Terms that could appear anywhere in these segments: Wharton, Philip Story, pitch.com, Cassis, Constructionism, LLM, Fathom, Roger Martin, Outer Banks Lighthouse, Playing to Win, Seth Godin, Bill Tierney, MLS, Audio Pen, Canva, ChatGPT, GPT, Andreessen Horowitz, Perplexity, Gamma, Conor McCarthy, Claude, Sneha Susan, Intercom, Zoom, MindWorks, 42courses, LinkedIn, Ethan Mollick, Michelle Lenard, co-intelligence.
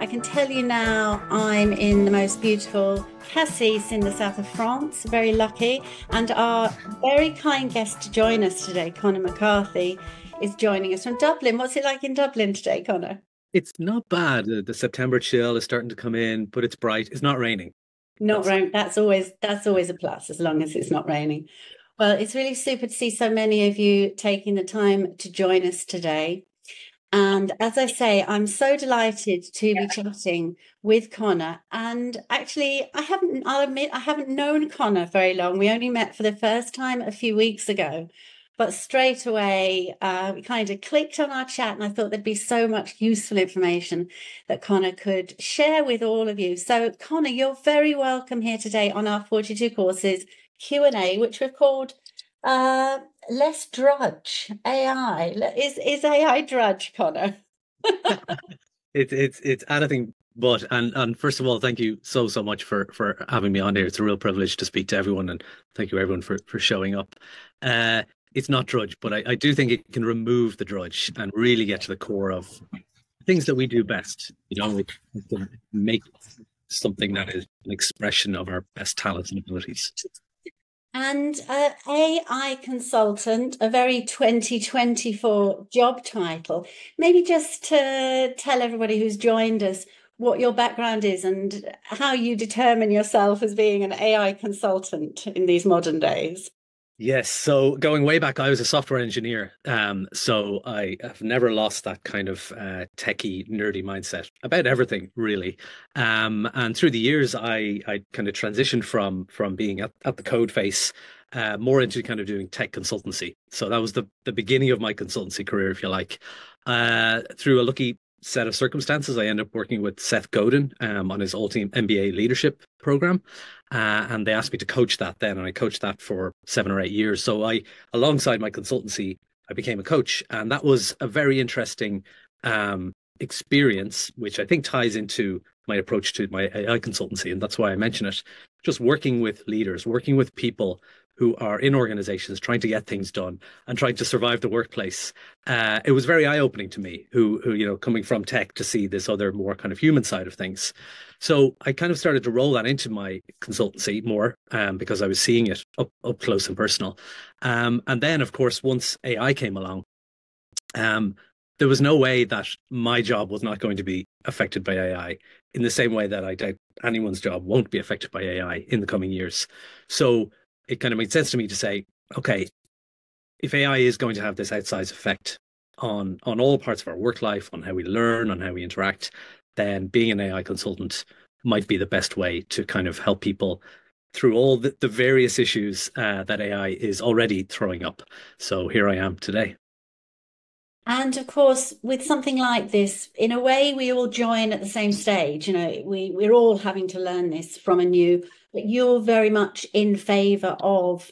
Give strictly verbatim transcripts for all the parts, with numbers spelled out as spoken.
I can tell you now I'm in the most beautiful Cassis in the south of France, very lucky. And our very kind guest to join us today, Conor McCarthy, is joining us from Dublin. What's it like in Dublin today, Conor? It's not bad. The September chill is starting to come in, but it's bright. It's not raining. Not rain. That's always that's always a plus, as long as it's not raining. Well, it's really super to see so many of you taking the time to join us today. And as I say, I'm so delighted to be chatting with Conor. And actually, I haven't, I'll admit, I haven't known Conor very long. We only met for the first time a few weeks ago. But straight away, uh, we kind of clicked on our chat, and I thought there'd be so much useful information that Conor could share with all of you. So, Conor, you're very welcome here today on our forty-two courses Q and A, which we've called uh, Less Drudge, A I. Is is A I drudge, Conor? it's it's it's anything but. And and first of all, thank you so so much for for having me on here. It's a real privilege to speak to everyone, and thank you everyone for for showing up. Uh, It's not drudge, but I, I do think it can remove the drudge and really get to the core of things that we do best. You know, we can make something that is an expression of our best talents and abilities. And uh, A I consultant, a very twenty twenty-four job title. Maybe just to tell everybody who's joined us what your background is and how you determine yourself as being an A I consultant in these modern days. Yes. So going way back, I was a software engineer. Um, so I have never lost that kind of uh, techie, nerdy mindset about everything, really. Um, and through the years, I, I kind of transitioned from from being at, at the code face uh, more into kind of doing tech consultancy. So that was the, the beginning of my consultancy career, if you like. Uh, through a lucky set of circumstances, I ended up working with Seth Godin um, on his all-team M B A leadership program, uh, and they asked me to coach that then, and I coached that for seven or eight years. So I, alongside my consultancy, I became a coach, and that was a very interesting um, experience, which I think ties into my approach to my A I consultancy, and that's why I mention it. Just working with leaders, working with people who are in organizations trying to get things done and trying to survive the workplace. Uh, it was very eye-opening to me, who, who, you know, coming from tech to see this other more kind of human side of things. So I kind of started to roll that into my consultancy more um, because I was seeing it up, up close and personal. Um, and then, of course, once A I came along, um, there was no way that my job was not going to be affected by A I in the same way that I doubt anyone's job won't be affected by A I in the coming years. So it kind of made sense to me to say, okay, if A I is going to have this outsized effect on, on all parts of our work life, on how we learn, on how we interact, then being an A I consultant might be the best way to kind of help people through all the, the various issues uh, that A I is already throwing up. So here I am today. And of course, with something like this, in a way, we all join at the same stage. You know, we, we're all having to learn this from a new. But you're very much in favour of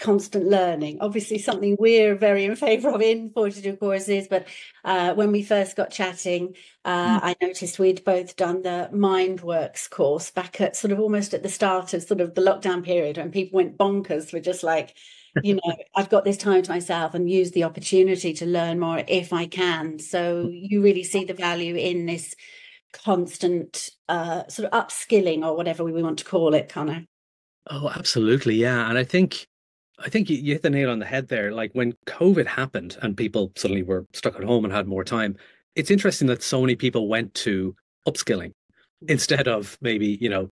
constant learning. Obviously, something we're very in favour of in forty-two courses. But uh, when we first got chatting, uh, mm. I noticed we'd both done the MindWorks course back at sort of almost at the start of sort of the lockdown period when people went bonkers. We're just like, you know, I've got this time to myself and use the opportunity to learn more if I can. So you really see the value in this constant uh, sort of upskilling, or whatever we want to call it, Conor. Oh, absolutely, yeah. And I think, I think you, you hit the nail on the head there. Like when COVID happened and people suddenly were stuck at home and had more time, it's interesting that so many people went to upskilling instead of maybe, you know,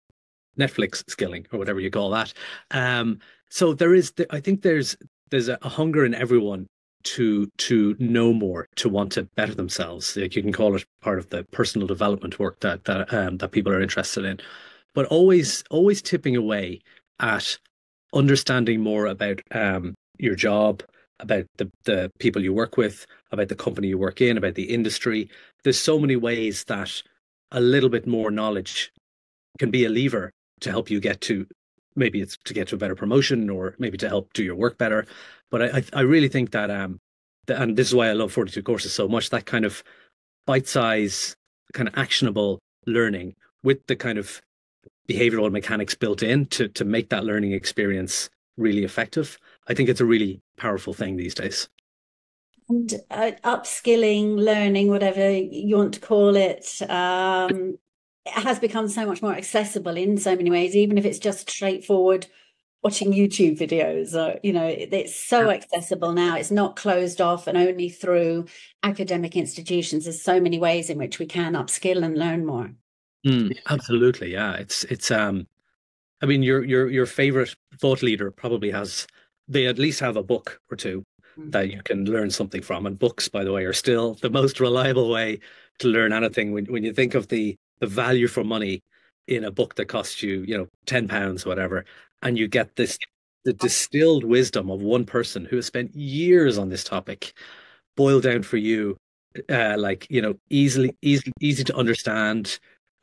Netflix skilling or whatever you call that. Um, so there is, the, I think there's there's a, a hunger in everyone to to know more, to want to better themselves. Like you can call it part of the personal development work that that um, that people are interested in, but always always tipping away at understanding more about um, your job, about the the people you work with, about the company you work in, about the industry. There's so many ways that a little bit more knowledge can be a lever to help you get to, maybe it's to get to a better promotion, or maybe to help do your work better. But I, I really think that, um, the, and this is why I love forty-two courses so much, that kind of bite-size, kind of actionable learning with the kind of behavioral mechanics built in to, to make that learning experience really effective. I think it's a really powerful thing these days. And uh, upskilling, learning, whatever you want to call it, um, it has become so much more accessible in so many ways, even if it's just straightforward watching YouTube videos. Or, you know, it's so accessible now. It's not closed off and only through academic institutions. There's so many ways in which we can upskill and learn more. Mm, absolutely. Yeah. It's, it's, um, I mean, your, your, your favorite thought leader probably has, they at least have a book or two that you can learn something from. And books, by the way, are still the most reliable way to learn anything. When, when you think of the, the value for money in a book that costs you, you know, ten pounds, whatever, and you get this, the distilled wisdom of one person who has spent years on this topic boiled down for you, uh, like, you know, easily, easy, easy to understand.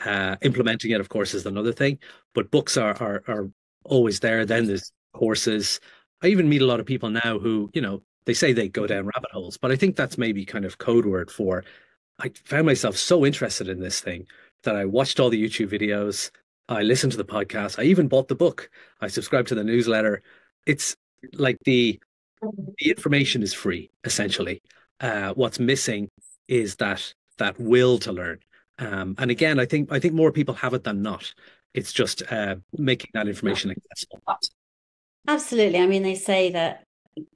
Uh, implementing it, of course, is another thing, but books are, are, are always there. Then there's courses. I even meet a lot of people now who, you know, they say they go down rabbit holes, but I think that's maybe kind of code word for, I found myself so interested in this thing that I watched all the YouTube videos, I listened to the podcast, I even bought the book, I subscribed to the newsletter. It's like the, the information is free, essentially. Uh, what's missing is that that will to learn. Um, and again, I think I think more people have it than not. It's just uh, making that information accessible. Absolutely. I mean, they say that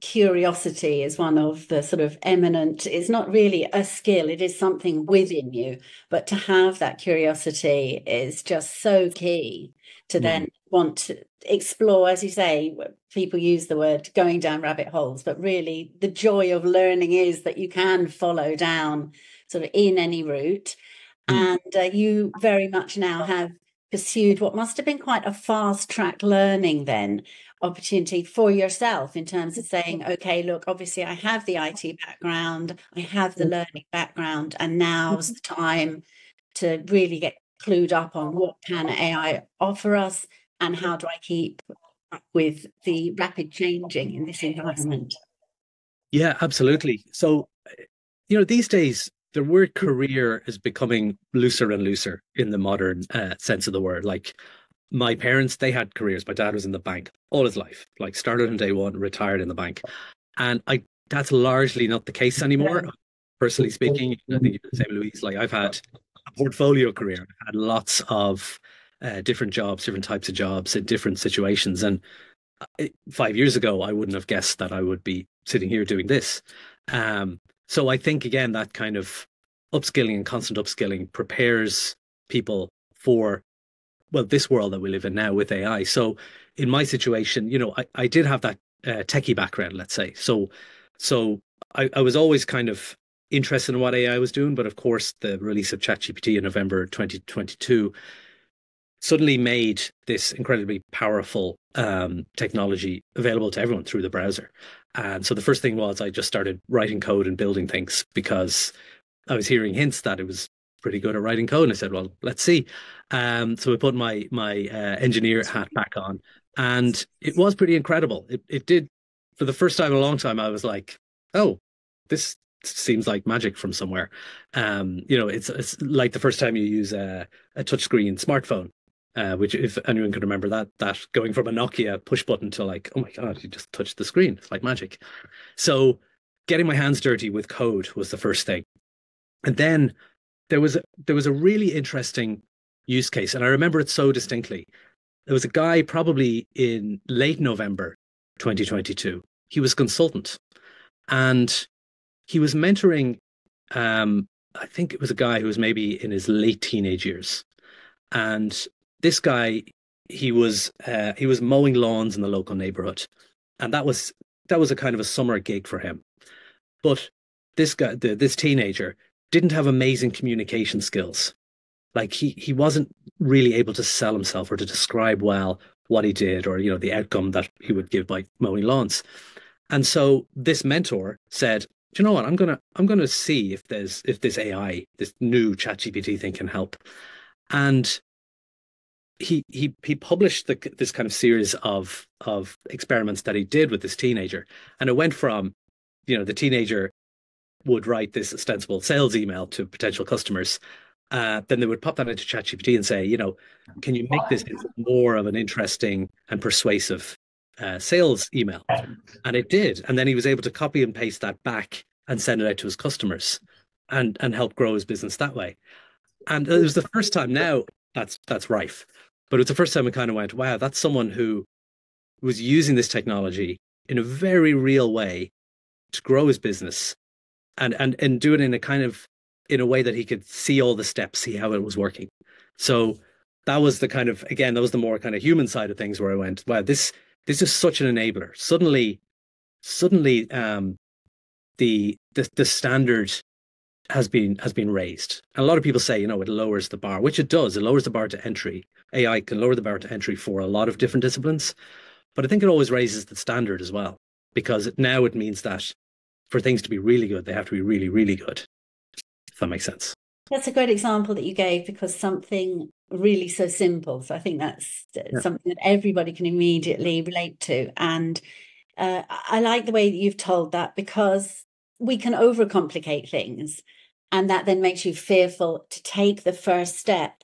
curiosity is one of the sort of eminent, it's not really a skill, it is something within you, but to have that curiosity is just so key to then mm. want to explore. As you say, people use the word going down rabbit holes, but really the joy of learning is that you can follow down sort of in any route. Mm. And uh, you very much now have pursued what must have been quite a fast track learning then opportunity for yourself in terms of saying, okay, look, obviously I have the I T background, I have the learning background, and now's the time to really get clued up on what can A I offer us and how do I keep up with the rapid changing in this environment. Yeah, absolutely. So, you know, these days, the word career is becoming looser and looser in the modern uh, sense of the word. Like, my parents, they had careers. My dad was in the bank all his life, like started on day one, retired in the bank. And I that's largely not the case anymore. Personally speaking, I think you're the same, Louise. Like, I've had a portfolio career. I've had lots of uh, different jobs, different types of jobs in different situations. And five years ago, I wouldn't have guessed that I would be sitting here doing this. Um, so I think, again, that kind of upskilling and constant upskilling prepares people for, well, this world that we live in now with A I. So in my situation, you know, I, I did have that uh, techie background, let's say. So so I, I was always kind of interested in what A I was doing. But of course, the release of ChatGPT in November twenty twenty-two suddenly made this incredibly powerful um, technology available to everyone through the browser. And so the first thing was I just started writing code and building things because I was hearing hints that it was pretty good at writing code. And I said, well, let's see. Um, so I put my my uh, engineer hat back on, and it was pretty incredible. It it did, for the first time in a long time, I was like, oh, this seems like magic from somewhere. Um, you know, it's, it's like the first time you use a, a touchscreen smartphone, uh, which, if anyone could remember that, that going from a Nokia push button to like, oh my God, you just touched the screen. It's like magic. So getting my hands dirty with code was the first thing. And then There was, there was a really interesting use case, and I remember it so distinctly. There was a guy probably in late November twenty twenty-two. He was a consultant, and he was mentoring, um, I think it was a guy who was maybe in his late teenage years. And this guy, he was uh, he was mowing lawns in the local neighborhood. And that was, that was a kind of a summer gig for him. But this guy, the, this teenager, didn't have amazing communication skills. Like, he he wasn't really able to sell himself or to describe well what he did, or, you know, the outcome that he would give by mowing lawns. And so this mentor said, do you know what, I'm gonna I'm gonna see if there's if this A I, this new ChatGPT thing can help. And he he he published the, this kind of series of of experiments that he did with this teenager, and it went from, you know, the teenager would write this ostensible sales email to potential customers. Uh, then they would pop that into ChatGPT and say, you know, can you make this more of an interesting and persuasive uh, sales email? And it did. And then he was able to copy and paste that back and send it out to his customers and, and help grow his business that way. And it was the first time now that's, that's rife, but it was the first time we kind of went, wow, that's someone who was using this technology in a very real way to grow his business and, and, and do it in a kind of, in a way that he could see all the steps, see how it was working. So that was the kind of, again, that was the more kind of human side of things where I went, wow, this, this is such an enabler. Suddenly, suddenly, um, the, the, the standard has been, has been raised. And a lot of people say, you know, it lowers the bar, which it does. It lowers the bar to entry. A I can lower the bar to entry for a lot of different disciplines, but I think it always raises the standard as well, because it, now it means that for things to be really good, they have to be really, really good. If that makes sense. That's a great example that you gave, because something really so simple. So I think that's yeah. something that everybody can immediately relate to. And uh, I like the way that you've told that, because we can overcomplicate things, and that then makes you fearful to take the first step.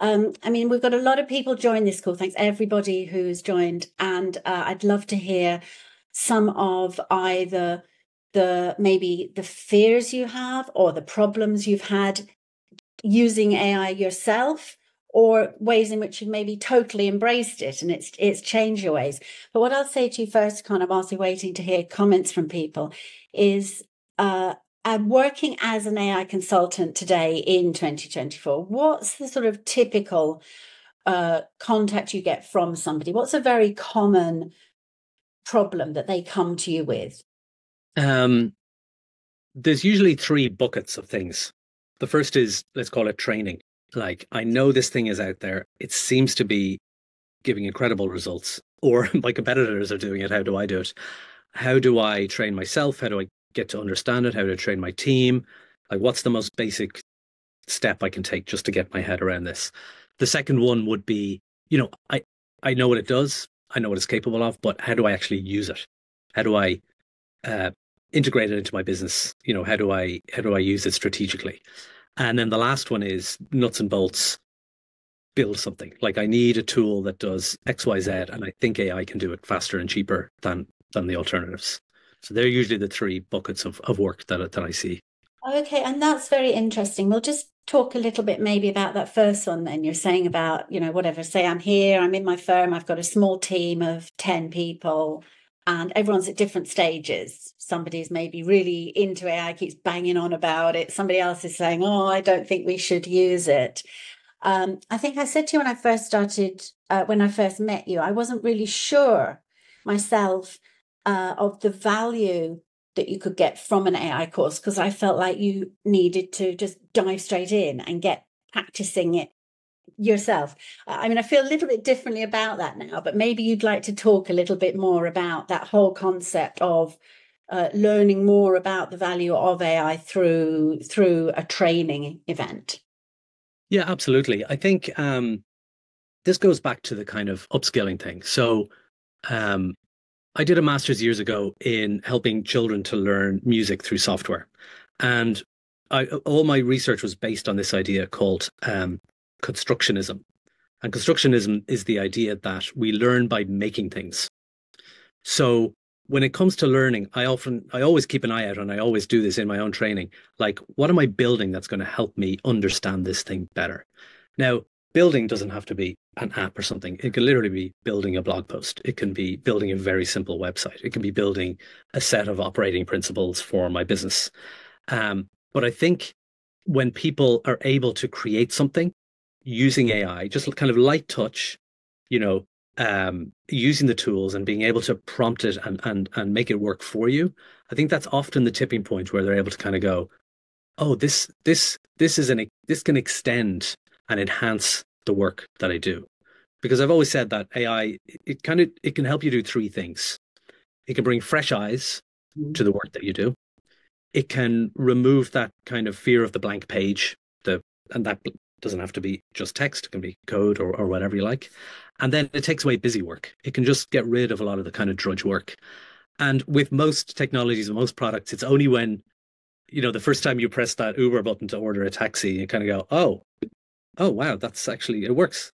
Um, I mean, we've got a lot of people join this call. Thanks everybody who's joined. And uh, I'd love to hear some of either the maybe the fears you have or the problems you've had using A I yourself, or ways in which you've maybe totally embraced it and it's it's changed your ways. But what I'll say to you first, Conor, whilst we're waiting to hear comments from people, is uh, I'm working as an A I consultant today in twenty twenty-four. What's the sort of typical uh, contact you get from somebody? What's a very common problem that they come to you with? Um, there's usually three buckets of things. The first is, let's call it training. Like, I know this thing is out there. It seems to be giving incredible results, or my competitors are doing it. How do I do it? How do I train myself? How do I get to understand it? How do I train my team? Like, what's the most basic step I can take just to get my head around this? The second one would be, you know, I, I know what it does. I know what it's capable of, but how do I actually use it? How do I uh, integrate it into my business? You know, how do I, how do I use it strategically? And then the last one is nuts and bolts, build something. Like, I need a tool that does X, Y, Z, and I think A I can do it faster and cheaper than than the alternatives. So they're usually the three buckets of, of work that, that I see. Okay, and that's very interesting. We'll just talk a little bit maybe about that first one then. You're saying about, you know, whatever, say I'm here, I'm in my firm, I've got a small team of ten people, and everyone's at different stages. Somebody's maybe really into A I, keeps banging on about it. Somebody else is saying, oh, I don't think we should use it. Um, I think I said to you when I first started, uh, when I first met you, I wasn't really sure myself uh, of the value that you could get from an A I course, because I felt like you needed to just dive straight in and get practicing it yourself. I mean, I feel a little bit differently about that now, but maybe you'd like to talk a little bit more about that whole concept of uh, learning more about the value of A I through through a training event. Yeah, absolutely. I think um, this goes back to the kind of upskilling thing. So um, I did a master's years ago in helping children to learn music through software. And I, all my research was based on this idea called um, Constructionism. And constructionism is the idea that we learn by making things. So when it comes to learning, I often, I always keep an eye out, and I always do this in my own training. Like, what am I building that's going to help me understand this thing better? Now, building doesn't have to be an app or something. It can literally be building a blog post. It can be building a very simple website. It can be building a set of operating principles for my business. Um, but I think when people are able to create something using A I, just kind of light touch, you know, um, using the tools and being able to prompt it and, and, and make it work for you, I think that's often the tipping point where they're able to kind of go, oh, this, this, this is an, this can extend and enhance the work that I do. Because I've always said that A I, it kind of, it can help you do three things. It can bring fresh eyes to the work that you do. It can remove that kind of fear of the blank page, the, and that, doesn't have to be just text, it can be code or, or whatever you like. And then it takes away busy work. It can just get rid of a lot of the kind of drudge work. And with most technologies and most products, it's only when, you know, the first time you press that Uber button to order a taxi, you kind of go, oh, oh, wow, that's actually, it works.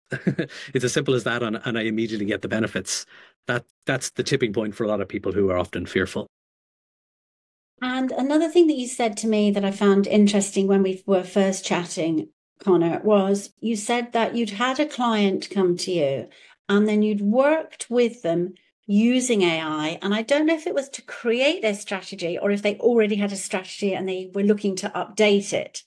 It's as simple as that, and, and I immediately get the benefits. That That's the tipping point for a lot of people who are often fearful. And another thing that you said to me that I found interesting when we were first chatting, Conor, was you said that you'd had a client come to you and then you'd worked with them using A I. And I don't know if it was to create their strategy or if they already had a strategy and they were looking to update it.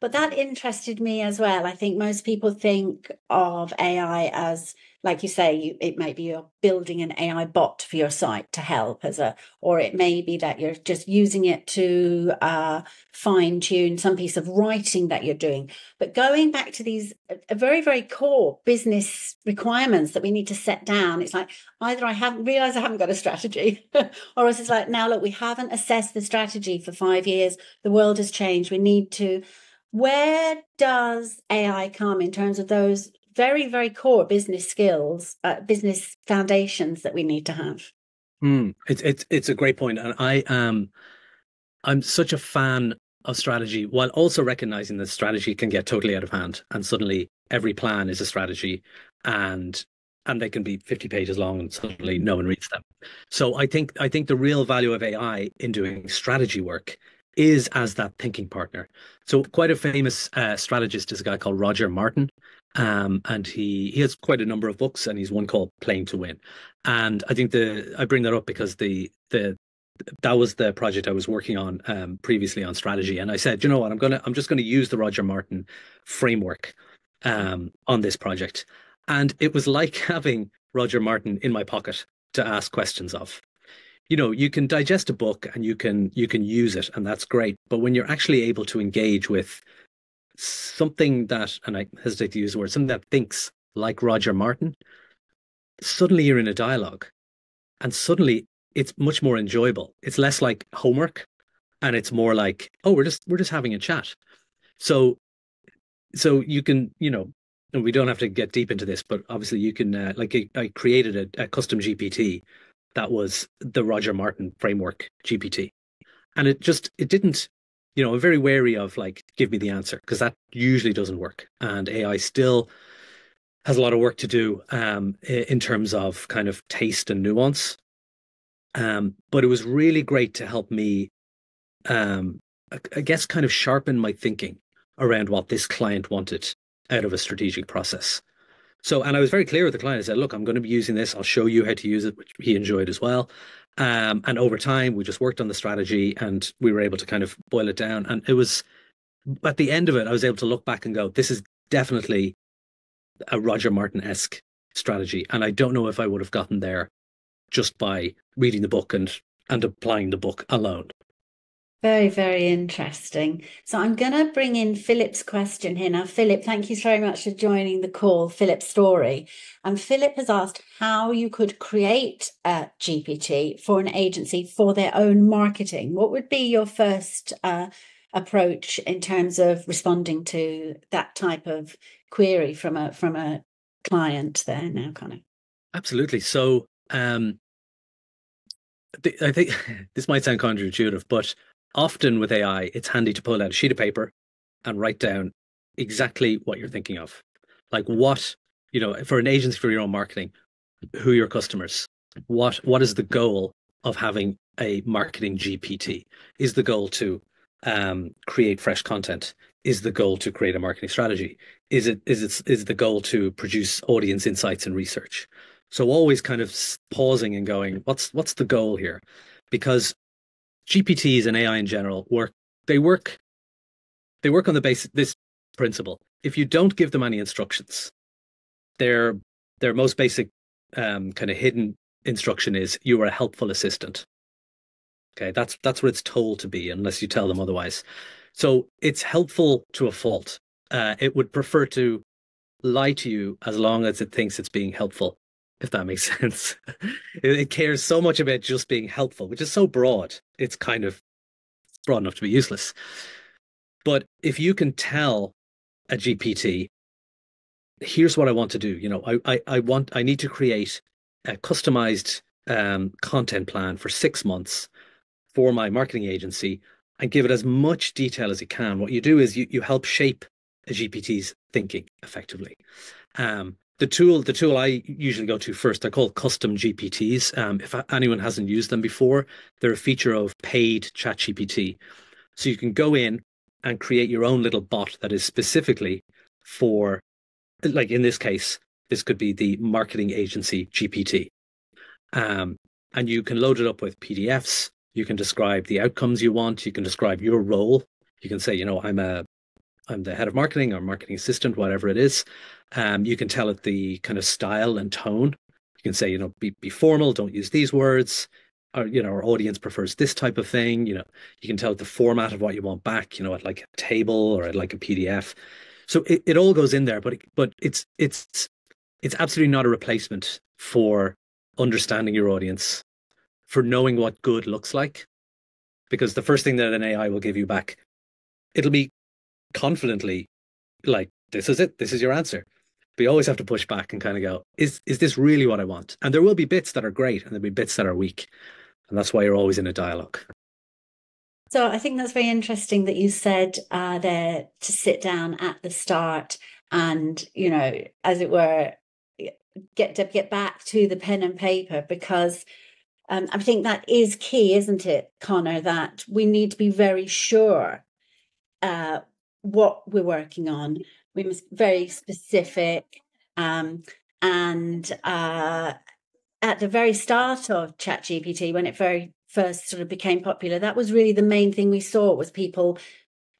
But that interested me as well. I think most people think of A I as, like you say, you, it may be you're building an A I bot for your site to help as a, or it may be that you're just using it to uh, fine tune some piece of writing that you're doing. But going back to these uh, very, very core business requirements that we need to set down, it's like either I haven't realized I haven't got a strategy or else it's like, now, look, we haven't assessed the strategy for five years. The world has changed. We need to. Where does A I come in terms of those very, very core business skills, uh, business foundations that we need to have? Mm, it's it's it's a great point. And I am, I'm such a fan of strategy, while also recognizing that strategy can get totally out of hand. And suddenly every plan is a strategy and and they can be fifty pages long and suddenly no one reads them. So I think I think the real value of A I in doing strategy work is as that thinking partner. So quite a famous uh, strategist is a guy called Roger Martin. Um, and he, he has quite a number of books, and he's one called Playing to Win. And I think the I bring that up because the the that was the project I was working on um, previously on strategy. And I said, you know what, I'm gonna I'm just gonna use the Roger Martin framework um, on this project. And it was like having Roger Martin in my pocket to ask questions of. You know, you can digest a book and you can you can use it, and that's great. But when you're actually able to engage with something that, and I hesitate to use the word, something that thinks like Roger Martin, suddenly you're in a dialogue and suddenly it's much more enjoyable. It's less like homework and it's more like, oh, we're just, we're just having a chat. So, so you can, you know, and we don't have to get deep into this, but obviously you can, uh, like I, I created a, a custom G P T that was the Roger Martin framework G P T. And it just, it didn't, you know, I'm very wary of like, give me the answer, because that usually doesn't work. And A I still has a lot of work to do um, in terms of kind of taste and nuance. Um, but it was really great to help me, um, I guess, kind of sharpen my thinking around what this client wanted out of a strategic process. So, and I was very clear with the client. I said, look, I'm going to be using this. I'll show you how to use it, which he enjoyed as well. Um, and over time, we just worked on the strategy and we were able to kind of boil it down. And it was, at the end of it, I was able to look back and go, this is definitely a Roger Martin-esque strategy. And I don't know if I would have gotten there just by reading the book and, and applying the book alone. Very, very interesting. So I'm going to bring in Philip's question here now. Philip, thank you so much for joining the call, Philip Story. And Philip has asked how you could create a G P T for an agency for their own marketing. What would be your first uh, approach in terms of responding to that type of query from a from a client there now, Conor? Absolutely. So um, th- I think this might sound counterintuitive, but often with A I, it's handy to pull out a sheet of paper and write down exactly what you're thinking of. Like what, you know, for an agency for your own marketing, who are your customers? What What is the goal of having a marketing G P T? Is the goal to um, create fresh content? Is the goal to create a marketing strategy? Is it is it is the goal to produce audience insights and research? So always kind of pausing and going, what's what's the goal here? Because G P Ts and A I in general work, they work, they work on the basis, this principle. If you don't give them any instructions, their, their most basic um, kind of hidden instruction is you are a helpful assistant. Okay. That's, that's what it's told to be unless you tell them otherwise. So it's helpful to a fault. Uh, it would prefer to lie to you as long as it thinks it's being helpful, if that makes sense. It cares so much about just being helpful, which is so broad. It's kind of broad enough to be useless. But if you can tell a G P T, here's what I want to do. You know, I I, I want I need to create a customized um, content plan for six months for my marketing agency and give it as much detail as it can. What you do is you you help shape a G P T's thinking effectively. Um, The tool, the tool I usually go to first, they're called custom G P Ts. Um, if anyone hasn't used them before, they're a feature of paid ChatGPT. So you can go in and create your own little bot that is specifically for, like in this case, this could be the marketing agency G P T. Um, and you can load it up with P D Fs. You can describe the outcomes you want. You can describe your role. You can say, you know, I'm a, I'm the head of marketing or marketing assistant, whatever it is. Um, you can tell it the kind of style and tone. You can say, you know, be, be formal, don't use these words. Our, you know, our audience prefers this type of thing. You know, you can tell it the format of what you want back. You know, I'd like a table or I'd like a P D F. So it, it all goes in there, but it, but it's it's it's absolutely not a replacement for understanding your audience, for knowing what good looks like, because the first thing that an A I will give you back, it'll be confidently like, this is it, this is your answer. But you always have to push back and kind of go, is is this really what I want? And there will be bits that are great and there'll be bits that are weak. And that's why you're always in a dialogue. So I think that's very interesting that you said uh, there to sit down at the start and, you know, as it were, get to get back to the pen and paper, because um, I think that is key, isn't it, Conor, that we need to be very sure uh, what we're working on. We must be very specific. Um, and uh, at the very start of ChatGPT, when it very first sort of became popular, that was really the main thing we saw, was people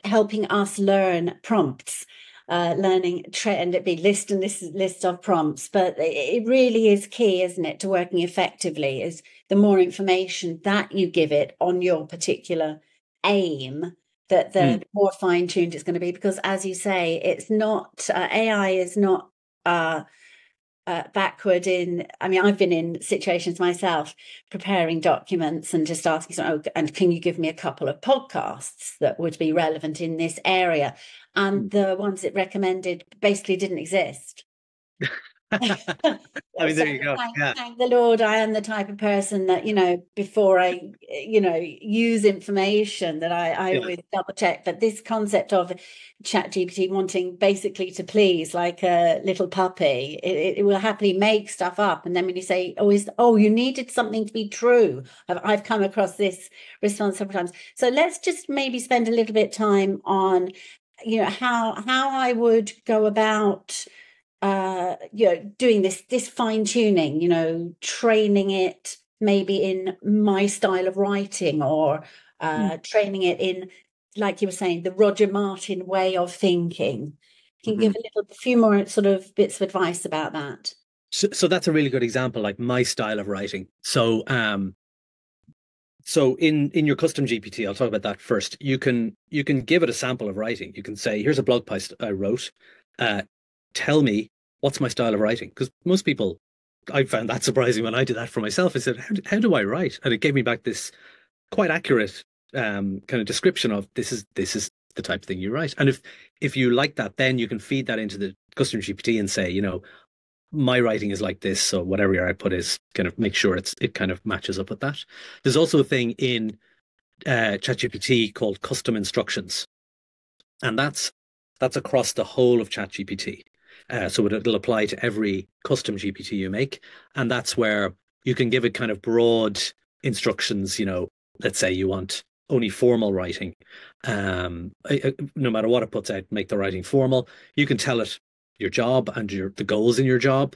helping us learn prompts, uh, learning tra- and it'd be list and list, list of prompts. But it really is key, isn't it, to working effectively, is the more information that you give it on your particular aim, that the mm. more fine-tuned it's going to be. Because as you say, it's not, uh, A I is not uh Uh, backward in, I mean, I've been in situations myself preparing documents and just asking, oh, and can you give me a couple of podcasts that would be relevant in this area? And the ones it recommended basically didn't exist. I mean, there you go. Thank, yeah. thank the Lord, I am the type of person that, you know, before I, you know, use information, that I, I yeah. always double check. But this concept of ChatGPT wanting basically to please, like a little puppy, it, it will happily make stuff up. And then when you say, oh, is, oh, you needed something to be true, I've, I've come across this response several times. So let's just maybe spend a little bit of time on, you know, how how I would go about Uh, you know, doing this, this fine tuning, you know, training it maybe in my style of writing, or uh, mm. training it in, like you were saying, the Roger Martin way of thinking. Can you mm-hmm. give a little, a few more sort of bits of advice about that? So, so that's a really good example, like my style of writing. So, um, so in in your custom G P T, I'll talk about that first. You can you can give it a sample of writing. You can say, here's a blog post I wrote. Uh, tell me, what's my style of writing? Because most people, I found that surprising when I did that for myself. I said, how do, how do I write? And it gave me back this quite accurate um, kind of description of this is this is the type of thing you write. And if if you like that, then you can feed that into the custom G P T and say, you know, my writing is like this. So whatever your output is, kind of make sure it's it kind of matches up with that. There's also a thing in uh, ChatGPT called custom instructions, and that's that's across the whole of ChatGPT. Uh, so it'll apply to every custom G P T you make. And that's where you can give it kind of broad instructions. You know, let's say you want only formal writing. Um, no matter what it puts out, make the writing formal. You can tell it your job and your the goals in your job.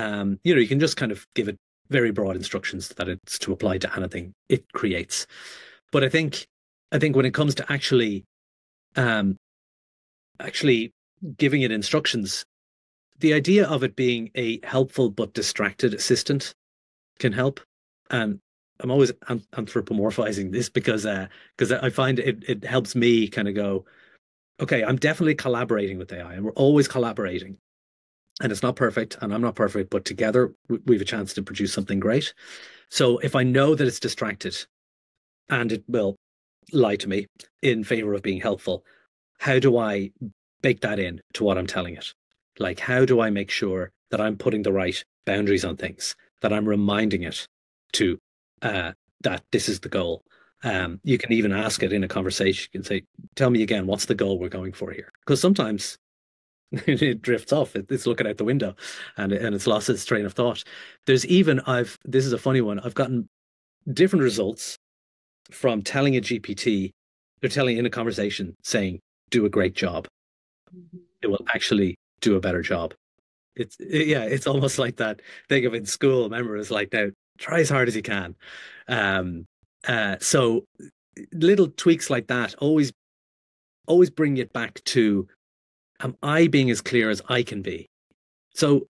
Um, you know, you can just kind of give it very broad instructions that it's to apply to anything it creates. But I think, I think when it comes to actually, um, actually giving it instructions, the idea of it being a helpful but distracted assistant can help. And I'm always anthropomorphizing this because because uh, I find it it helps me kind of go, okay, I'm definitely collaborating with A I, and we're always collaborating. And it's not perfect, and I'm not perfect, but together we have a chance to produce something great. So if I know that it's distracted, and it will lie to me in favor of being helpful, how do I bake that in to what I'm telling it? Like, how do I make sure that I'm putting the right boundaries on things, that I'm reminding it to uh, that this is the goal? Um, you can even ask it in a conversation. You can say, tell me again, what's the goal we're going for here? Because sometimes It drifts off. It, it's looking out the window, and and it's lost its train of thought. There's even I've this is a funny one. I've gotten different results from telling a G P T. They're telling in a conversation saying, "Do a great job." Mm-hmm. It will actually do a better job. It's it, yeah. It's almost like that thing of in school. Remember, it's like now try as hard as you can. Um. Uh. So little tweaks like that always, always bring it back to. Am I being as clear as I can be? So,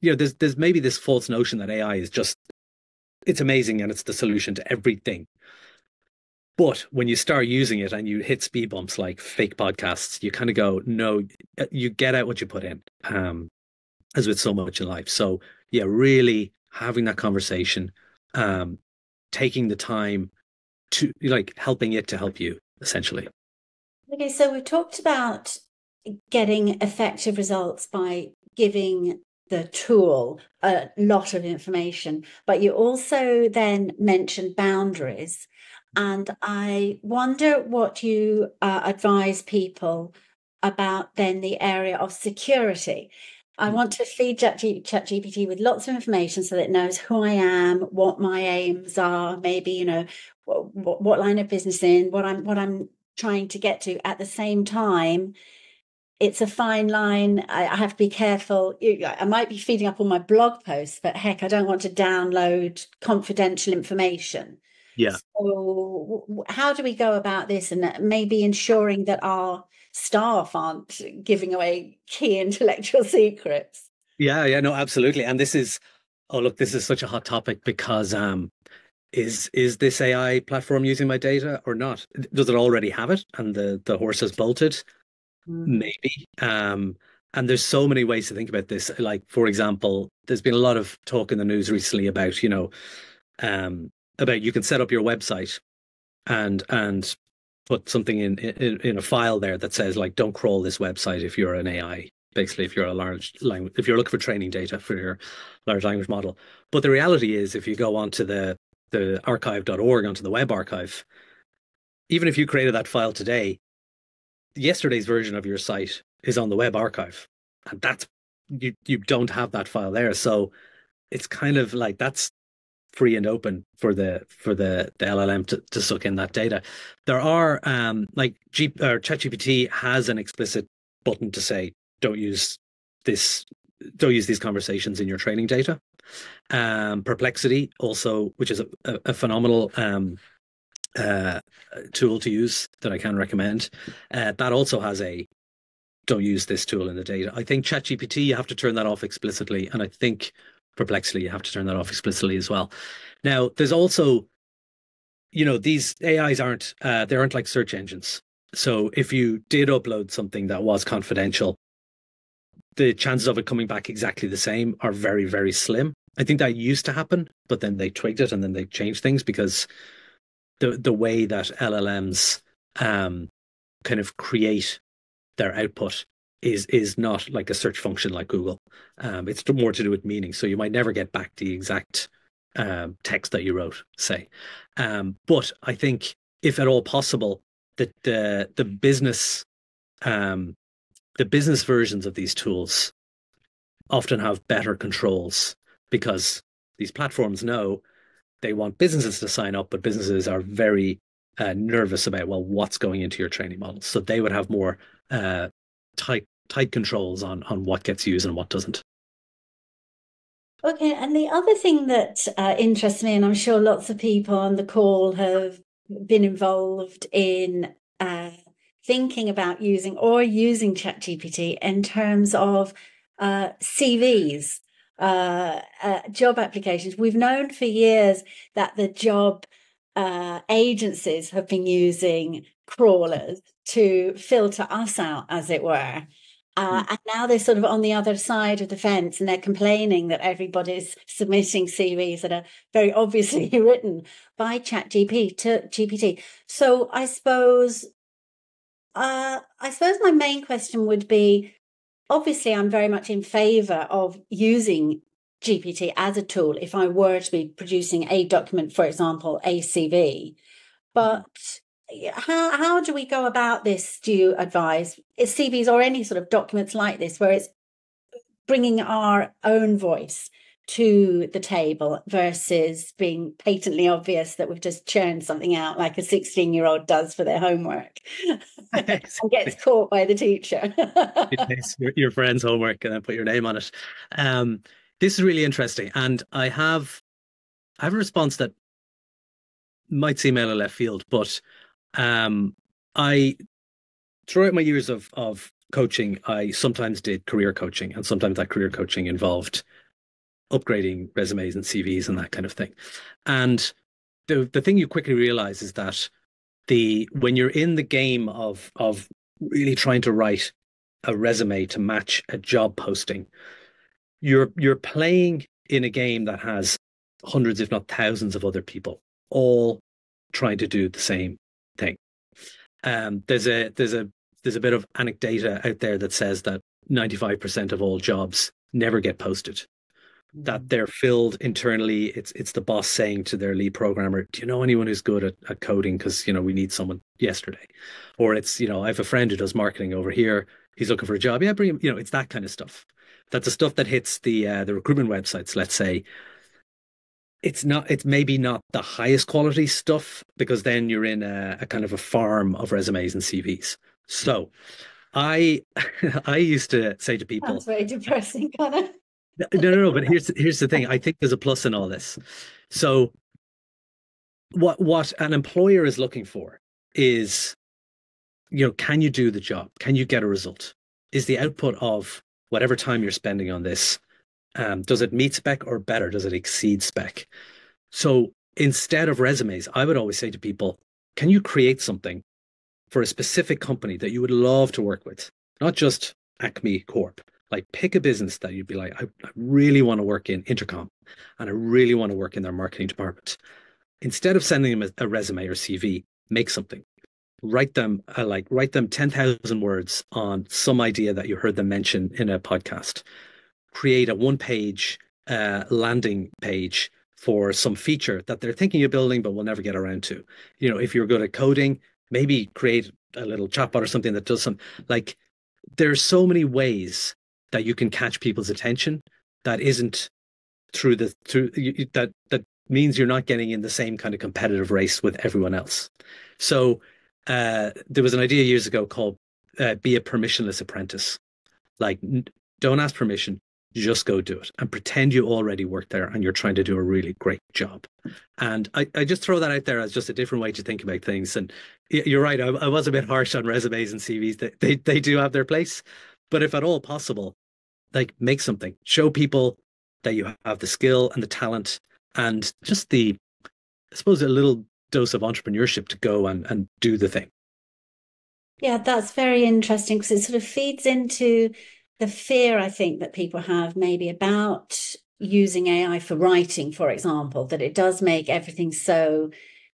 you know, there's there's maybe this false notion that A I is just, it's amazing and it's the solution to everything. But when you start using it and you hit speed bumps like fake podcasts, you kind of go, no, you get out what you put in, um, as with so much in life. So, yeah, really having that conversation, um, taking the time to, like, helping it to help you, essentially. Okay, so we've talked about getting effective results by giving the tool a lot of information, but you also then mentioned boundaries. And I wonder what you uh, advise people about then the area of security. I want to feed ChatGPT with lots of information so that it knows who I am, what my aims are, maybe, you know, what, what line of business in, what I'm what I'm trying to get to. At the same time, it's a fine line. I, I have to be careful. I might be feeding up all my blog posts, but heck, I don't want to download confidential information. Yeah. So how do we go about this, and maybe ensuring that our staff aren't giving away key intellectual secrets? Yeah, yeah, no, absolutely. And this is, oh, look, this is such a hot topic because um, is is this A I platform using my data or not? Does it already have it and the, the horse has bolted? Maybe. Um, and there's so many ways to think about this. Like, for example, there's been a lot of talk in the news recently about, you know, um, about you can set up your website and and put something in, in, in a file there that says, like, don't crawl this website if you're an A I, basically, if you're a large language, if you're looking for training data for your large language model. But the reality is, if you go onto the, the archive dot org, onto the web archive, even if you created that file today, yesterday's version of your site is on the web archive, and that's you you don't have that file there. So it's kind of like that's free and open for the for the, the L L M to, to suck in that data. There are um like G, or ChatGPT has an explicit button to say don't use this don't use these conversations in your training data. um Perplexity also, which is a, a, a phenomenal um uh tool to use that I can recommend, uh, that also has a don't use this tool in the data. I think ChatGPT you have to turn that off explicitly, and I think Perplexity you have to turn that off explicitly as well. Now there's also, you know, these A Is aren't uh they aren't like search engines, so if you did upload something that was confidential, the chances of it coming back exactly the same are very, very slim. I think that used to happen, but then they twigged it and then they changed things, because The, the way that L L Ms um, kind of create their output is is not like a search function like Google. Um, it's more to do with meaning. So you might never get back the exact um, text that you wrote, say. Um, but I think, if at all possible, that the the business um, the business versions of these tools often have better controls, because these platforms know they want businesses to sign up, but businesses are very uh, nervous about, well, what's going into your training model. So they would have more uh, tight tight controls on on what gets used and what doesn't. Okay, and the other thing that uh, interests me, and I'm sure lots of people on the call have been involved in uh, thinking about using or using ChatGPT in terms of uh, C Vs. Uh, uh, job applications. We've known for years that the job uh, agencies have been using crawlers to filter us out, as it were. Uh, mm. And now they're sort of on the other side of the fence, and they're complaining that everybody's submitting C Vs that are very obviously written by ChatGPT. So I suppose, uh, I suppose my main question would be, obviously, I'm very much in favour of using G P T as a tool if I were to be producing a document, for example, a C V. But how how do we go about this? Do you advise it's C Vs or any sort of documents like this where it's bringing our own voice to the table versus being patently obvious that we've just churned something out like a sixteen-year-old does for their homework exactly. and gets caught by the teacher? your, your friend's homework and then put your name on it. Um, this is really interesting. And I have, I have a response that might seem out of left field, but um, I, throughout my years of, of coaching, I sometimes did career coaching, and sometimes that career coaching involved upgrading resumes and C Vs and that kind of thing. And the the thing you quickly realize is that the when you're in the game of of really trying to write a resume to match a job posting, you're you're playing in a game that has hundreds, if not thousands, of other people all trying to do the same thing. Um, there's a there's a there's a bit of anecdata out there that says that ninety-five percent of all jobs never get posted, that they're filled internally. It's it's the boss saying to their lead programmer, do you know anyone who's good at, at coding? Because, you know, we need someone yesterday. Or it's, you know, I have a friend who does marketing over here. He's looking for a job. Yeah, bring him. You know, it's that kind of stuff. That's the stuff that hits the uh, the recruitment websites, let's say. It's not, it's maybe not the highest quality stuff, because then you're in a, a kind of a farm of resumes and C Vs. So I, I used to say to people. That's very depressing, Conor. No, no, no. But here's here's the thing. I think there's a plus in all this. So, what what an employer is looking for is, you know, can you do the job? Can you get a result? Is the output of whatever time you're spending on this, um, does it meet spec or better? Does it exceed spec? So instead of resumes, I would always say to people, can you create something for a specific company that you would love to work with? Not just Acme Corp. Like, pick a business that you'd be like, I, I really want to work in Intercom, and I really want to work in their marketing department. Instead of sending them a, a resume or C V, make something. Write them uh, like write them ten thousand words on some idea that you heard them mention in a podcast. Create a one-page uh, landing page for some feature that they're thinking of building but will never get around to. You know, if you're good at coding, maybe create a little chatbot or something that does some. Like, there's so many ways that you can catch people's attention that isn't through the through that that means you're not getting in the same kind of competitive race with everyone else. So uh, there was an idea years ago called uh, "Be a Permissionless Apprentice." Like, don't ask permission, just go do it, and pretend you already work there and you're trying to do a really great job. And I, I just throw that out there as just a different way to think about things. And you're right, I, I was a bit harsh on resumes and C Vs. They they, they do have their place, but if at all possible, like, make something, show people that you have the skill and the talent and just the, I suppose, a little dose of entrepreneurship to go and, and do the thing. Yeah, that's very interesting, because it sort of feeds into the fear, I think, that people have maybe about using A I for writing, for example, that it does make everything so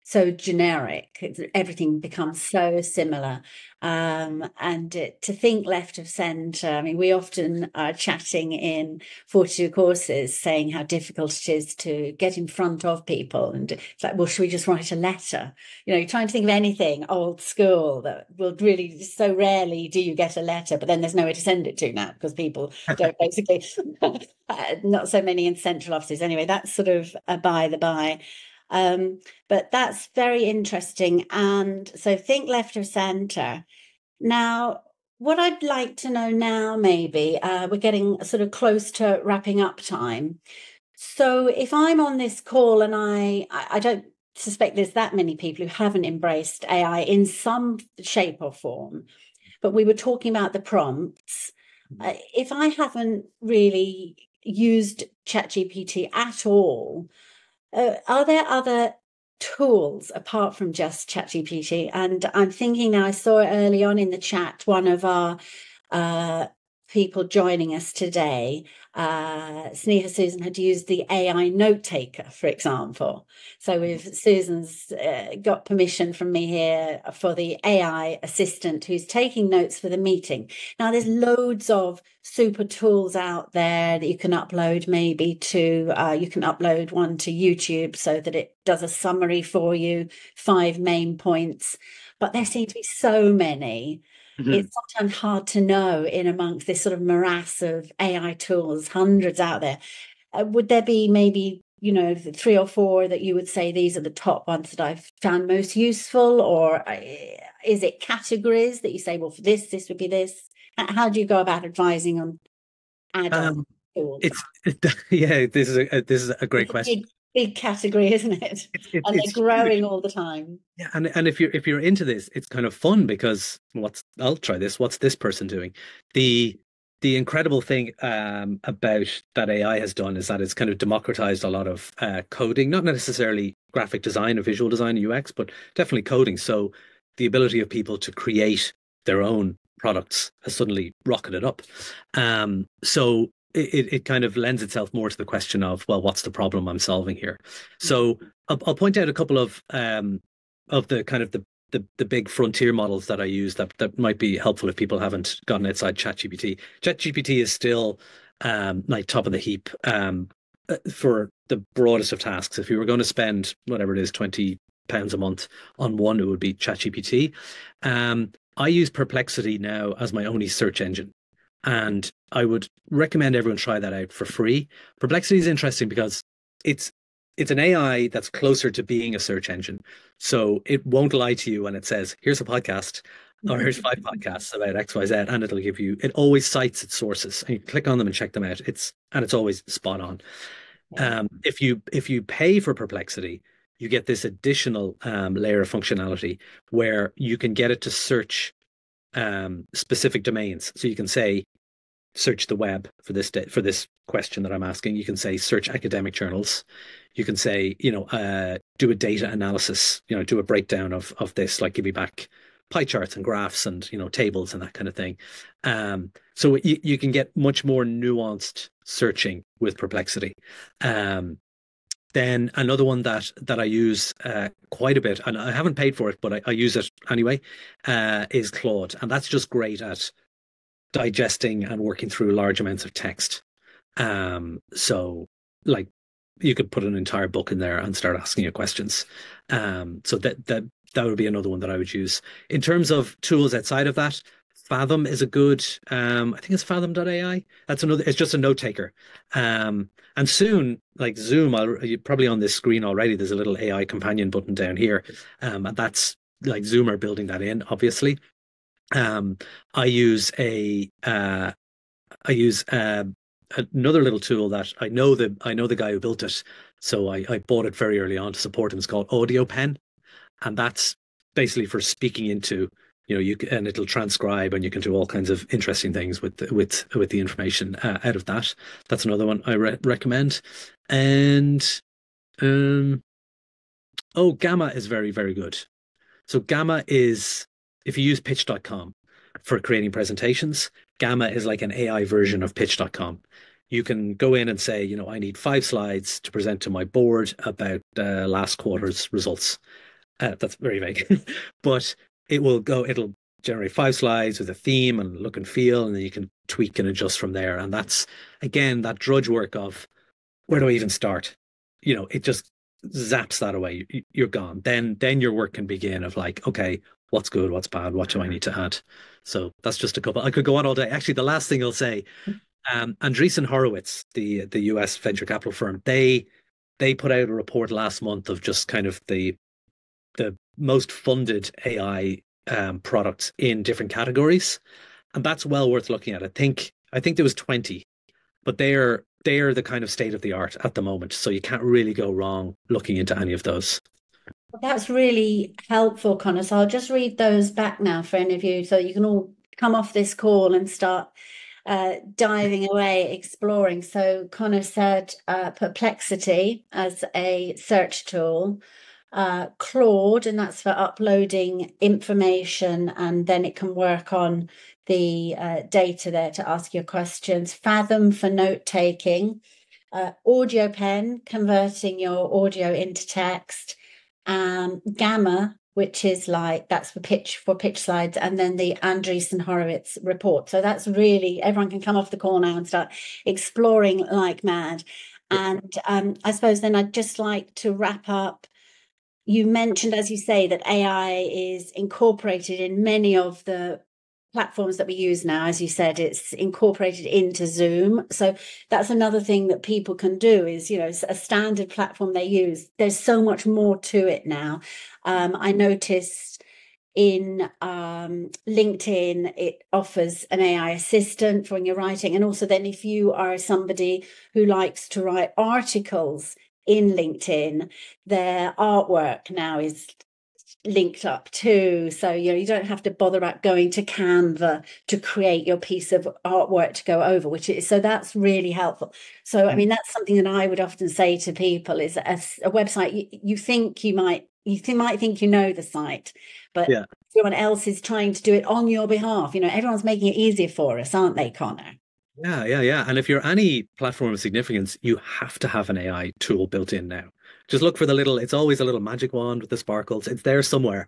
so generic, everything becomes so similar. Um, and it, to think left of centre, I mean, we often are chatting in forty-two courses saying how difficult it is to get in front of people. And it's like, well, should we just write a letter? You know, you're trying to think of anything old school that will really, so rarely do you get a letter, but then there's nowhere to send it to now because people don't basically, not so many in central offices. Anyway, that's sort of a by the by. Um, but that's very interesting. And so think left of centre. Now, what I'd like to know now, maybe, uh, we're getting sort of close to wrapping up time. So if I'm on this call and I, I don't suspect there's that many people who haven't embraced A I in some shape or form, but we were talking about the prompts. Uh, if I haven't really used ChatGPT at all, Uh, are there other tools apart from just ChatGPT? And I'm thinking now, I saw early on in the chat, one of our uh, people joining us today, uh, Sneha Susan had used the A I note taker, for example. So we've Susan's uh, got permission from me here for the A I assistant who's taking notes for the meeting. Now, there's loads of super tools out there that you can upload maybe to, uh, you can upload one to YouTube so that it does a summary for you, five main points. But there seem to be so many. Mm-hmm. It's sometimes hard to know in amongst this sort of morass of A I tools, hundreds out there. Uh, would there be maybe, you know, three or four that you would say these are the top ones that I've found most useful? Or is it categories that you say, well, for this, this would be this? How do you go about advising on add-on um, tools? It's, yeah, this is a, this is a great it's question. A big category, isn't it? It's, it's, and they're growing huge. all the time. Yeah, and and if you're if you're into this, it's kind of fun because what's I'll try this. What's this person doing? The the incredible thing um, about that A I has done is that it's kind of democratized a lot of uh, coding, not necessarily graphic design or visual design, U X, but definitely coding. So the ability of people to create their own products has suddenly rocketed up. Um, so. It, it kind of lends itself more to the question of, well, what's the problem I'm solving here? So I'll, I'll point out a couple of um, of the kind of the, the the big frontier models that I use that that might be helpful if people haven't gotten outside ChatGPT. ChatGPT is still um, like top of the heap um, for the broadest of tasks. If you were going to spend whatever it is, twenty pounds a month on one, it would be ChatGPT. Um, I use Perplexity now as my only search engine. And I would recommend everyone try that out for free. Perplexity is interesting because it's it's an A I that's closer to being a search engine. So it won't lie to you when it says, here's a podcast or here's five podcasts about X, Y, Z. And it'll give you, it always cites its sources. And you click on them and check them out. It's and it's always spot on. Um, if you if you pay for Perplexity, you get this additional um, layer of functionality where you can get it to search um, specific domains. So you can say, search the web for this day, for this question that I'm asking. You can say search academic journals. You can say, you know, uh, do a data analysis. You know, do a breakdown of of this. Like give me back pie charts and graphs and you know tables and that kind of thing. Um, so you you can get much more nuanced searching with Perplexity. Um, then another one that that I use uh, quite a bit, and I haven't paid for it, but I, I use it anyway, uh, is Claude, and that's just great at digesting and working through large amounts of text. Um, so like you could put an entire book in there and start asking it questions. Um, so that, that, that would be another one that I would use. In terms of tools outside of that, Fathom is a good, um, I think it's fathom dot A I. That's another, it's just a note taker. Um, and soon like Zoom, I'll, you're probably on this screen already, there's a little A I companion button down here. Um, and that's like Zoom are building that in, obviously. Um, I use a, uh, I use uh, another little tool that I know the I know the guy who built it, so I, I bought it very early on to support him. It's called Audio Pen, and that's basically for speaking into, you know, you can, and it'll transcribe, and you can do all kinds of interesting things with with with the information uh, out of that. That's another one I re- recommend, and um, oh, Gamma is very very good. So Gamma is. If you use pitch dot com for creating presentations, Gamma is like an A I version of pitch dot com. You can go in and say, you know, I need five slides to present to my board about uh, last quarter's results. Uh, that's very vague, but it will go, it'll generate five slides with a theme and look and feel, and then you can tweak and adjust from there. And that's, again, that drudge work of where do I even start? You know, it just zaps that away. You're gone. Then, then your work can begin of like, okay, what's good, what's bad, what do I need to add? So that's just a couple. I could go on all day. Actually, the last thing I'll say, um, Andreessen Horowitz, the the U S venture capital firm, they they put out a report last month of just kind of the the most funded A I um, products in different categories, and that's well worth looking at. I think I think there was twenty, but they're they're the kind of state of the art at the moment. So you can't really go wrong looking into any of those. That's really helpful, Conor. So I'll just read those back now for any of you so you can all come off this call and start uh, diving away, exploring. So Conor said uh, Perplexity as a search tool, uh, Claude, and that's for uploading information, and then it can work on the uh, data there to ask your questions. Fathom for note-taking, uh, Audio Pen, converting your audio into text, um, Gamma, which is like, that's for pitch for pitch slides, and then the Andreessen Horowitz report. So that's really, everyone can come off the call now and start exploring like mad. And um, I suppose then I'd just like to wrap up. You mentioned, as you say, that A I is incorporated in many of the platforms that we use now. As you said, it's incorporated into Zoom. So that's another thing that people can do is, you know, it's a standard platform they use. There's so much more to it now. Um, I noticed in um, LinkedIn, it offers an A I assistant for when you're writing. And also then if you are somebody who likes to write articles in LinkedIn, their artwork now is linked up too. So, you know, you don't have to bother about going to Canva to create your piece of artwork to go over, which is, so that's really helpful. So, I mean, that's something that I would often say to people is a, a website, you, you think you might, you th- might think you know the site, but yeah. Everyone else is trying to do it on your behalf. You know, everyone's making it easier for us, aren't they, Connor? Yeah, yeah, yeah. And if you're any platform of significance, you have to have an A I tool built in now. Just look for the little, it's always a little magic wand with the sparkles. It's there somewhere.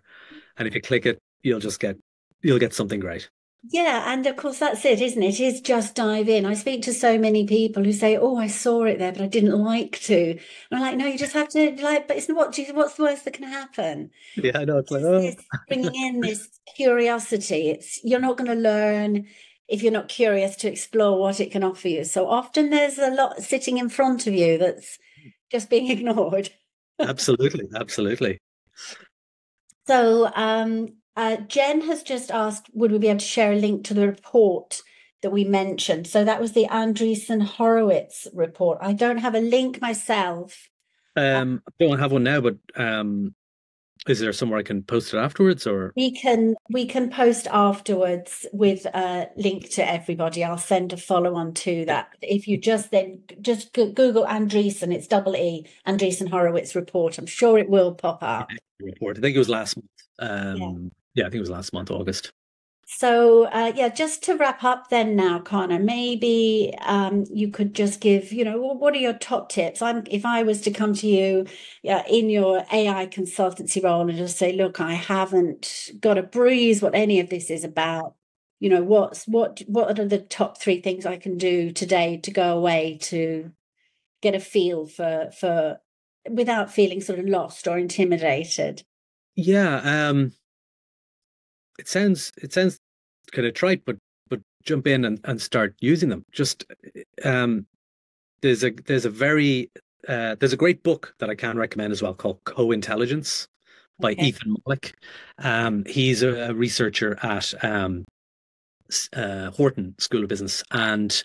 And if you click it, you'll just get, you'll get something great. Yeah. And of course, that's it, isn't it? It is just dive in. I speak to so many people who say, oh, I saw it there, but I didn't like to. And I'm like, no, you just have to like, but it's what, what's the worst that can happen? Yeah, I know. It's like, oh. It's bringing in this curiosity. It's, you're not going to learn if you're not curious to explore what it can offer you. So often there's a lot sitting in front of you that's just being ignored. Absolutely, absolutely. So um, uh, Jen has just asked, would we be able to share a link to the report that we mentioned? So that was the Andreessen Horowitz report. I don't have a link myself. Um, I don't have one now, but um, is there somewhere I can post it afterwards? Or we can we can post afterwards with a link to everybody. I'll send a follow-on to that. If you just then just Google Andreessen, it's double E, Andreessen Horowitz report. I'm sure it will pop up. Report. I think it was last month. Um, yeah. yeah, I think it was last month, August. So, uh, yeah, just to wrap up then now, Connor, maybe um, you could just give, you know, what are your top tips? I'm, if I was to come to you yeah, in your A I consultancy role and just say, look, I haven't got a breeze what any of this is about. You know, what's what what are the top three things I can do today to go away to get a feel for for without feeling sort of lost or intimidated? Yeah, um It sounds it sounds kind of trite, but but jump in and, and start using them. Just um, there's a there's a very uh, there's a great book that I can recommend as well called Co-Intelligence by okay. Ethan Mollick. Um, he's a researcher at um, uh, Wharton School of Business, and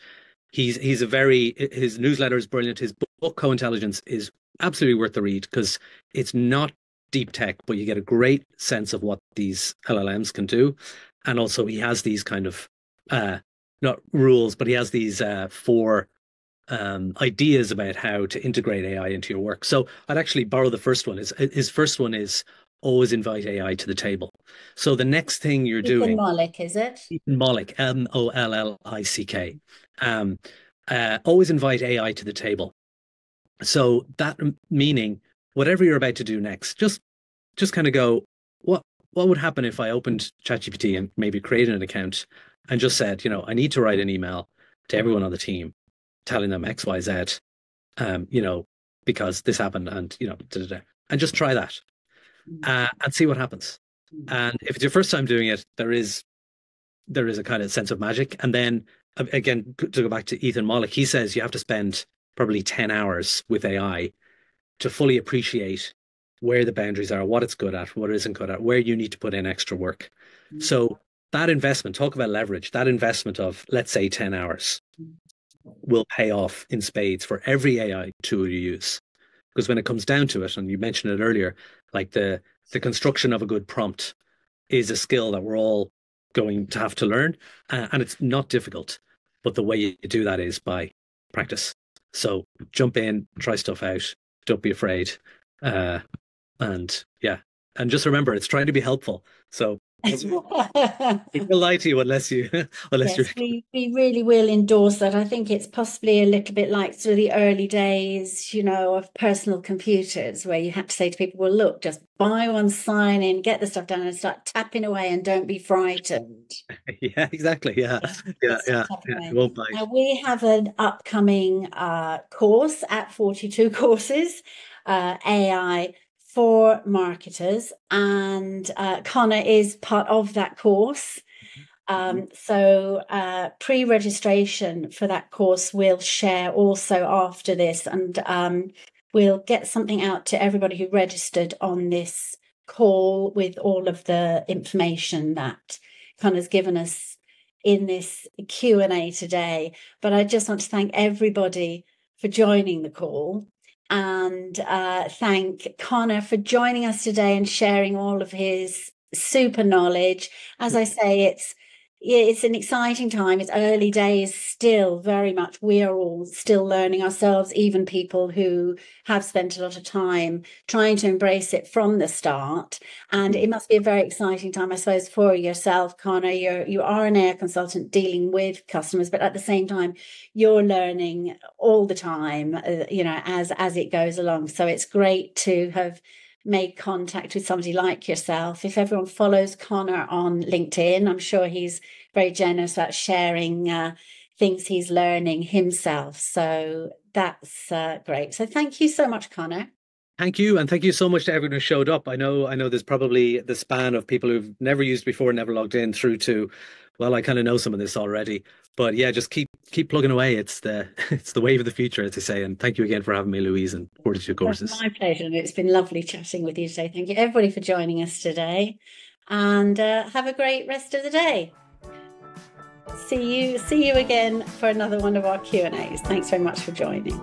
he's he's a very his newsletter is brilliant. His book Co-Intelligence is absolutely worth the read because it's not deep tech, but you get a great sense of what these L L Ms can do. And also he has these kind of, uh, not rules, but he has these uh, four um, ideas about how to integrate A I into your work. So I'd actually borrow the first one. Is His first one is always invite A I to the table. So the next thing you're Ethan doing... Mollick, is it? Ethan Mollick, M O L L I C K. Um, uh, always invite A I to the table. So that meaning... whatever you're about to do next, just just kind of go, what what would happen if I opened ChatGPT and maybe created an account and just said, you know, I need to write an email to everyone on the team telling them X, Y, Z, um, you know, because this happened and, you know, da, da, da, and just try that uh, and see what happens. And if it's your first time doing it, there is there is a kind of sense of magic. And then, again, to go back to Ethan Mollick, he says you have to spend probably ten hours with A I to fully appreciate where the boundaries are, what it's good at, what it isn't good at, where you need to put in extra work. Mm-hmm. So that investment, talk about leverage, that investment of, let's say, ten hours will pay off in spades for every A I tool you use. Because when it comes down to it, and you mentioned it earlier, like the, the construction of a good prompt is a skill that we're all going to have to learn. Uh, and it's not difficult. But the way you do that is by practice. So jump in, try stuff out. Don't be afraid. Uh, And yeah, and just remember, it's trying to be helpful. So it will lie to you unless you unless yes, you're... we, we really will endorse that. I think it's possibly a little bit like through the early days, you know, of personal computers, where you had to say to people, well, look, just buy one, sign in, get the stuff done, and start tapping away, and don't be frightened. Yeah, exactly. Yeah, yeah, yeah. yeah. yeah. Now, we have an upcoming uh, course at forty-two courses, uh, A I for marketers, and uh, Connor is part of that course. Um, so uh, pre-registration for that course we'll share also after this, and um, we'll get something out to everybody who registered on this call with all of the information that Connor's given us in this Q and A today. But I just want to thank everybody for joining the call. And uh, thank Connor for joining us today and sharing all of his super knowledge. As I say, it's it's an exciting time. It's early days still, very much. We are all still learning ourselves, even people who have spent a lot of time trying to embrace it from the start. And it must be a very exciting time, I suppose, for yourself, Connor. You're, you are an A I consultant dealing with customers, but at the same time, you're learning all the time, uh, you know, as, as it goes along. So it's great to have made contact with somebody like yourself. If everyone follows Connor on LinkedIn, I'm sure he's very generous about sharing uh, things he's learning himself. So that's uh, great. So thank you so much, Connor. Thank you. And thank you so much to everyone who showed up. I know, I know there's probably the span of people who've never used before, never logged in, through to, well, I kind of know some of this already. But yeah, just keep keep plugging away. It's the it's the wave of the future, as they say. And thank you again for having me, Louise, and forty-two courses. That's my pleasure. And it's been lovely chatting with you today. Thank you, everybody, for joining us today. And uh, have a great rest of the day. See you, see you again for another one of our Q and A's. Thanks very much for joining.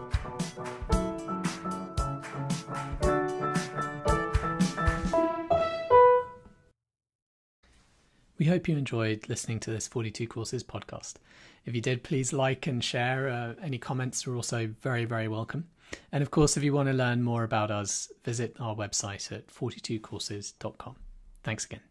We hope you enjoyed listening to this forty-two courses podcast. If you did, please like and share. Uh, any comments are also very, very welcome. And of course, if you want to learn more about us, visit our website at forty-two courses dot com. Thanks again.